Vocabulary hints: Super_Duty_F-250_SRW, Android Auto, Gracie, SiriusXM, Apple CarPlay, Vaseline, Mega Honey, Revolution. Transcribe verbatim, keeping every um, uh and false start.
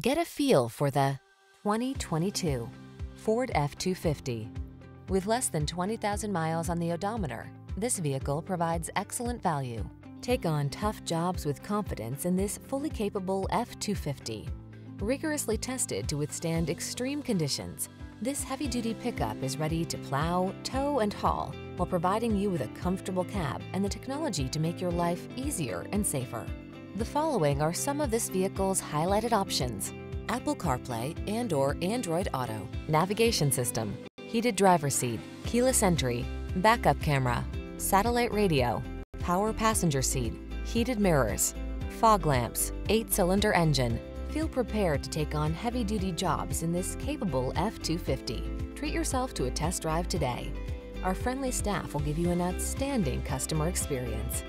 Get a feel for the twenty twenty-two Ford F two fifty. With less than twenty thousand miles on the odometer, this vehicle provides excellent value. Take on tough jobs with confidence in this fully capable F two fifty. Rigorously tested to withstand extreme conditions, this heavy-duty pickup is ready to plow, tow, and haul while providing you with a comfortable cab and the technology to make your life easier and safer. The following are some of this vehicle's highlighted options: Apple CarPlay and or Android Auto, navigation system, heated driver's seat, keyless entry, backup camera, satellite radio, power passenger seat, heated mirrors, fog lamps, eight-cylinder engine. Feel prepared to take on heavy-duty jobs in this capable F two fifty. Treat yourself to a test drive today. Our friendly staff will give you an outstanding customer experience.